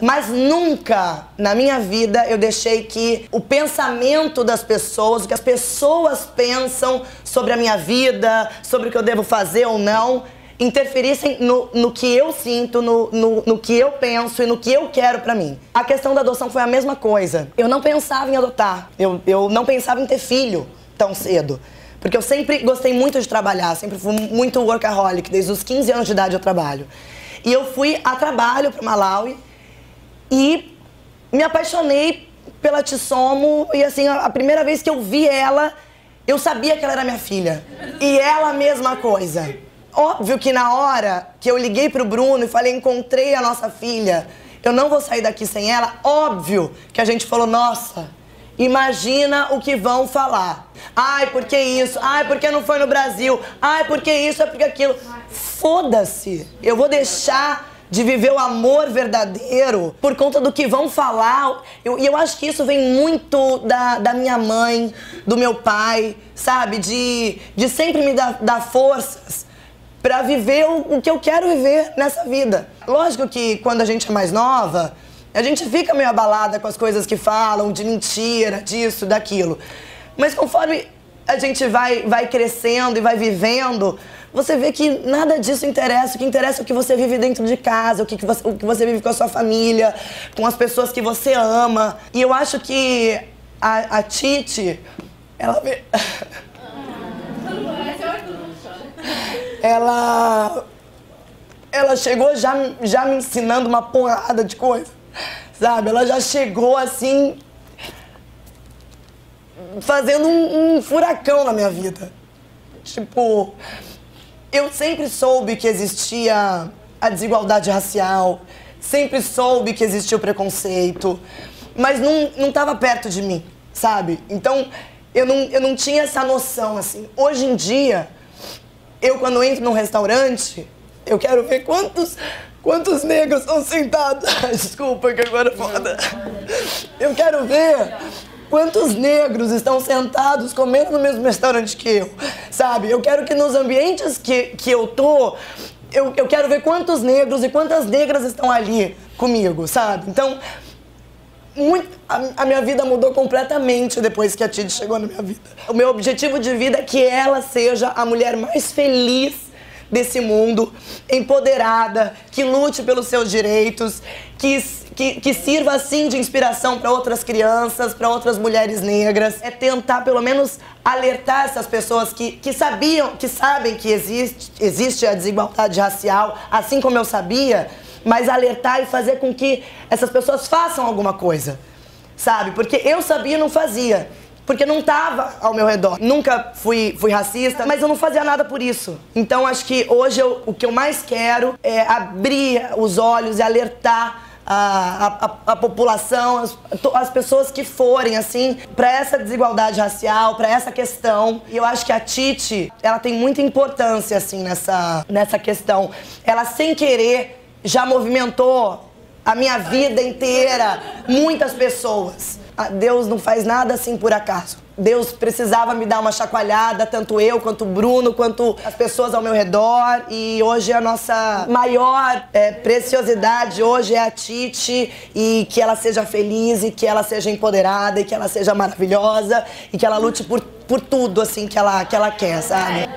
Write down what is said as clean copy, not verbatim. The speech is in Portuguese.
Mas nunca na minha vida eu deixei que o pensamento das pessoas, o que as pessoas pensam sobre a minha vida, sobre o que eu devo fazer ou não, interferissem no que eu sinto, no que eu penso e no que eu quero pra mim. A questão da adoção foi a mesma coisa. Eu não pensava em adotar, eu não pensava em ter filho tão cedo. Porque eu sempre gostei muito de trabalhar, sempre fui muito workaholic, desde os 15 anos de idade eu trabalho. E eu fui a trabalho para Malawi e me apaixonei pela Tissomo. E assim, a primeira vez que eu vi ela, eu sabia que ela era minha filha. E ela, a mesma coisa. Óbvio que na hora que eu liguei pro Bruno e falei, encontrei a nossa filha, eu não vou sair daqui sem ela, óbvio que a gente falou, nossa, imagina o que vão falar. Ai, por que isso? Ai, por que não foi no Brasil? Ai, por que isso? É porque aquilo. Foda-se! Eu vou deixar de viver o amor verdadeiro por conta do que vão falar. E eu acho que isso vem muito da minha mãe, do meu pai, sabe? De sempre me dar forças pra viver o que eu quero viver nessa vida. Lógico que quando a gente é mais nova, a gente fica meio abalada com as coisas que falam, de mentira, disso, daquilo. Mas conforme a gente vai crescendo e vai vivendo, você vê que nada disso interessa. O que interessa é o que você vive dentro de casa, o que você vive com a sua família, com as pessoas que você ama. E eu acho que a Titi, ela chegou já me ensinando uma porrada de coisa. Sabe, ela já chegou assim, fazendo um furacão na minha vida. Tipo, eu sempre soube que existia a desigualdade racial, sempre soube que existia o preconceito, mas não estava perto de mim, sabe? Então, eu não tinha essa noção, assim. Hoje em dia, eu quando entro num restaurante, eu quero ver quantos negros estão sentados. Desculpa, que agora é foda. Eu quero ver quantos negros estão sentados comendo no mesmo restaurante que eu, sabe? Eu quero que nos ambientes que eu tô, eu quero ver quantos negros e quantas negras estão ali comigo, sabe? Então, a minha vida mudou completamente depois que a Titi chegou na minha vida. O meu objetivo de vida é que ela seja a mulher mais feliz desse mundo, empoderada, que lute pelos seus direitos, que sirva assim de inspiração para outras crianças, para outras mulheres negras. É tentar pelo menos alertar essas pessoas que sabem que existe a desigualdade racial, assim como eu sabia, mas alertar e fazer com que essas pessoas façam alguma coisa, sabe? Porque eu sabia e não fazia, porque não tava ao meu redor. Nunca fui racista, mas eu não fazia nada por isso. Então acho que hoje o que eu mais quero é abrir os olhos e alertar a população, as pessoas que forem, assim, pra essa desigualdade racial, pra essa questão. E eu acho que a Titi, ela tem muita importância, assim, nessa questão. Ela, sem querer, já movimentou a minha vida inteira, muitas pessoas. Deus não faz nada assim por acaso. Deus precisava me dar uma chacoalhada, tanto eu, quanto o Bruno, quanto as pessoas ao meu redor. E hoje a nossa maior preciosidade hoje é a Titi. E que ela seja feliz, e que ela seja empoderada, e que ela seja maravilhosa. E que ela lute por tudo, assim, que ela quer, sabe?